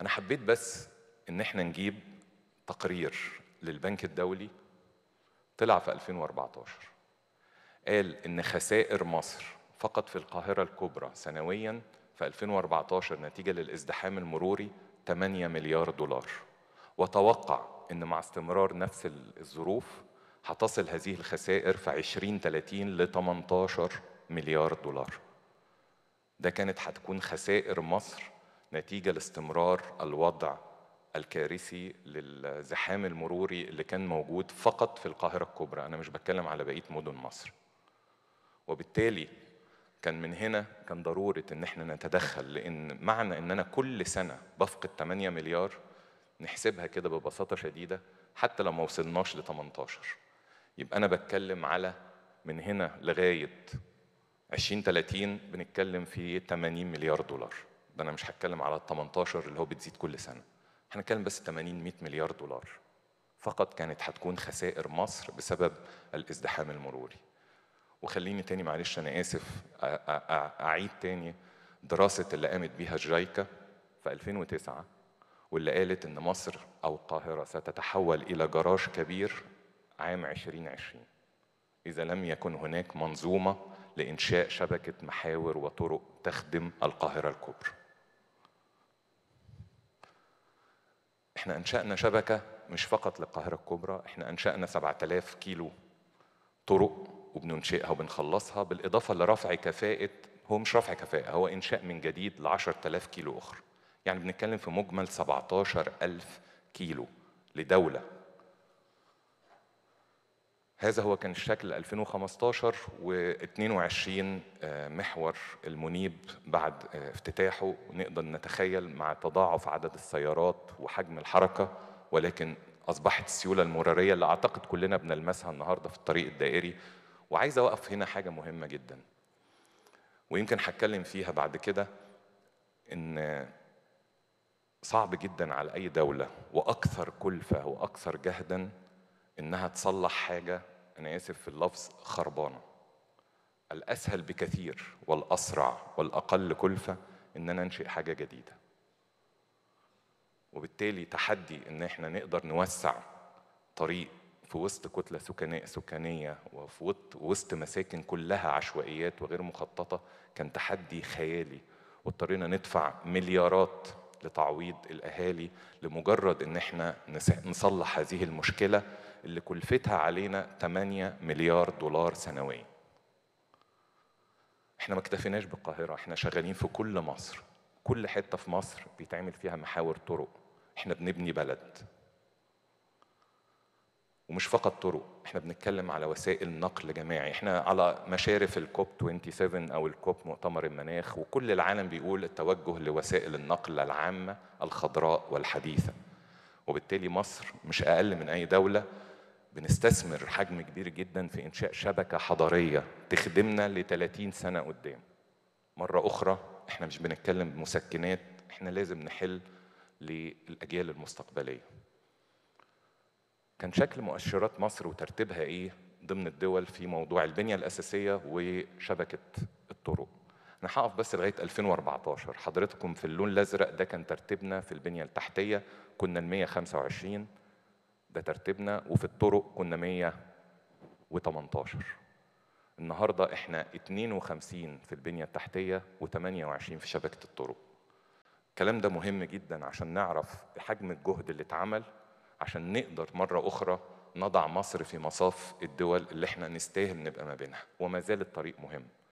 أنا حبيت بس إن إحنا نجيب تقرير للبنك الدولي طلع في 2014 قال إن خسائر مصر فقط في القاهرة الكبرى سنوياً في 2014 نتيجة للازدحام المروري 8 مليار دولار، وتوقع إن مع استمرار نفس الظروف هتصل هذه الخسائر في 2030 ل 18 مليار دولار. ده كانت هتكون خسائر مصر نتيجة لاستمرار الوضع الكارثي للزحام المروري اللي كان موجود فقط في القاهرة الكبرى، أنا مش بتكلم على بقية مدن مصر. وبالتالي كان من هنا كان ضرورة إن احنا نتدخل، لأن معنى إن أنا كل سنة بفقد 8 مليار نحسبها كده ببساطة شديدة حتى لو ما وصلناش ل 18، يبقى أنا بتكلم على من هنا لغاية 2030 بنتكلم في 80 مليار دولار. ده أنا مش هتكلم على ال 18 اللي هو بتزيد كل سنة، احنا هنتكلم بس 80 100 مليار دولار فقط كانت هتكون خسائر مصر بسبب الازدحام المروري. وخليني تاني معلش أنا آسف أعيد تاني دراسة اللي قامت بيها جايكا في 2009 واللي قالت إن مصر أو القاهرة ستتحول إلى جراج كبير عام 2020 إذا لم يكن هناك منظومة لإنشاء شبكة محاور وطرق تخدم القاهرة الكبرى. إحنا أنشأنا شبكة مش فقط للقاهرة الكبرى، إحنا أنشأنا 7000 كيلو طرق وبننشئها وبنخلصها، بالإضافة لرفع كفاءة، هو مش رفع كفاءة، هو إنشاء من جديد ل 10000 كيلو أخرى. يعني بنتكلم في مجمل 17000 كيلو لدولة. هذا هو كان الشكل 2015 و22 محور المنيب بعد افتتاحه، ونقدر نتخيل مع تضاعف عدد السيارات وحجم الحركة، ولكن أصبحت السيولة المرورية اللي أعتقد كلنا بنلمسها النهاردة في الطريق الدائري. وعايز أوقف هنا حاجة مهمة جدا ويمكن هتكلم فيها بعد كده، إن صعب جدا على أي دولة وأكثر كلفة وأكثر جهدا إنها تصلح حاجة، أنا آسف في اللفظ، خربانة. الأسهل بكثير والأسرع والأقل كلفة إن أنا أنشئ حاجة جديدة. وبالتالي تحدي إن إحنا نقدر نوسع طريق في وسط كتلة سكانية وفي وسط مساكن كلها عشوائيات وغير مخططة كان تحدي خيالي، واضطرينا ندفع مليارات لتعويض الأهالي لمجرد إن إحنا نصلح هذه المشكلة اللي كلفتها علينا 8 مليار دولار سنويا. إحنا ما اكتفيناش بالقاهرة، إحنا شغالين في كل مصر، كل حتة في مصر بيتعمل فيها محاور طرق، إحنا بنبني بلد. ومش فقط طرق، إحنا بنتكلم على وسائل نقل جماعي، إحنا على مشارف الكوب 27 أو الكوب مؤتمر المناخ، وكل العالم بيقول التوجه لوسائل النقل العامة الخضراء والحديثة. وبالتالي مصر مش أقل من أي دولة بنستثمر حجم كبير جدا في إنشاء شبكة حضارية تخدمنا ل 30 سنة قدام. مرة أخرى إحنا مش بنتكلم بمسكنات، إحنا لازم نحل للأجيال المستقبلية. كان شكل مؤشرات مصر وترتيبها إيه ضمن الدول في موضوع البنية الأساسية وشبكة الطرق. أنا هقف بس لغاية 2014، حضرتكم في اللون الأزرق ده كان ترتيبنا في البنية التحتية، كنا 125، ده ترتيبنا، وفي الطرق كنا 118. النهارده احنا 52 في البنيه التحتيه و28 في شبكه الطرق. الكلام ده مهم جدا عشان نعرف حجم الجهد اللي اتعمل عشان نقدر مره اخرى نضع مصر في مصاف الدول اللي احنا نستاهل نبقى ما بينها، وما زال الطريق مهم.